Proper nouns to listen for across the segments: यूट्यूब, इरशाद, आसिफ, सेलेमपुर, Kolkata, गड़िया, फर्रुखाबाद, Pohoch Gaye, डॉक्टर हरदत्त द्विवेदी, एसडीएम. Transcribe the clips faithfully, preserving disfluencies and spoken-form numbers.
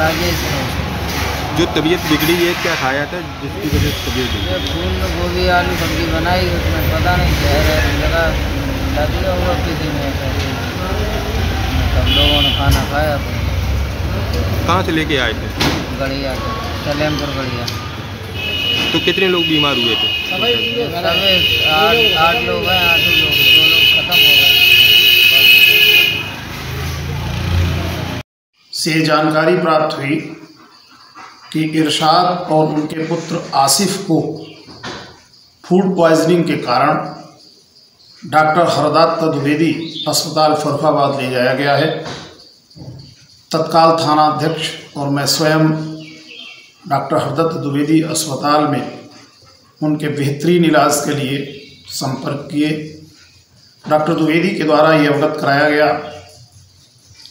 राजेश जो तबीयत बिगड़ी है क्या खाया था जिसकी वजह से तबीयत बिगड़ी? फूल में गोभी आलू सब्जी बनाई, उसमें पता नहीं जहर लगा दिया हुआ किसी ने, सब लोगों ने खाना खाया। कहाँ से लेके आए थे? गड़िया से, सेलेमपुर गड़िया। तो कितने लोग बीमार हुए थे? आठ लोग हैं, आठ लोग दो लोग खत्म हो गए। से जानकारी प्राप्त हुई कि इरशाद और उनके पुत्र आसिफ को फूड पॉइजनिंग के कारण डॉक्टर हरदत्त द्विवेदी अस्पताल फर्रुखाबाद ले जाया गया है। तत्काल थाना अध्यक्ष और मैं स्वयं डॉक्टर हरदत्त द्विवेदी अस्पताल में उनके बेहतरीन इलाज के लिए संपर्क किए। डॉक्टर द्विवेदी के द्वारा ये अवगत कराया गया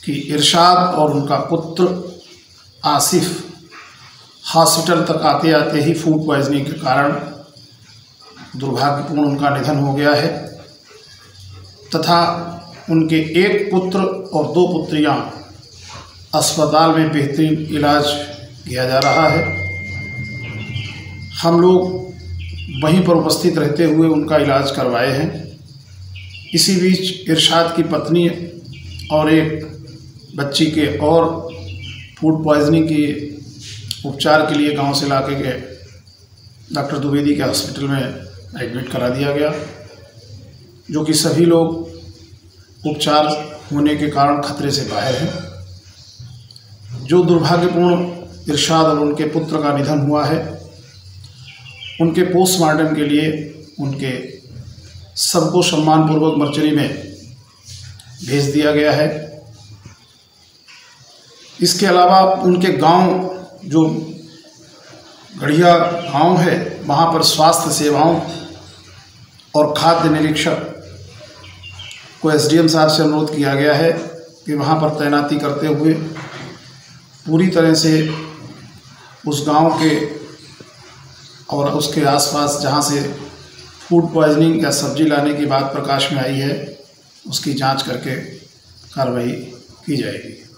कि इरशाद और उनका पुत्र आसिफ हॉस्पिटल तक आते आते ही फूड पॉइजनिंग के कारण दुर्भाग्यपूर्ण उनका निधन हो गया है तथा उनके एक पुत्र और दो पुत्रियां अस्पताल में बेहतरीन इलाज किया जा रहा है। हम लोग वहीं पर उपस्थित रहते हुए उनका इलाज करवाए हैं। इसी बीच इरशाद की पत्नी और एक बच्ची के और फूड पॉइजनिंग के उपचार के लिए गांव से लाके गए डॉक्टर द्विवेदी के हॉस्पिटल में एडमिट करा दिया गया, जो कि सभी लोग उपचार होने के कारण खतरे से बाहर हैं। जो दुर्भाग्यपूर्ण इरशाद और उनके पुत्र का निधन हुआ है, उनके पोस्टमार्टम के लिए उनके सबको सम्मानपूर्वक मर्चरी में भेज दिया गया है। इसके अलावा उनके गांव जो गढ़िया गांव है, वहां पर स्वास्थ्य सेवाओं और खाद्य निरीक्षक को एसडीएम साहब से अनुरोध किया गया है कि वहां पर तैनाती करते हुए पूरी तरह से उस गांव के और उसके आसपास जहां से फूड पॉइजनिंग या सब्जी लाने की बात प्रकाश में आई है, उसकी जांच करके कार्रवाई की जाएगी।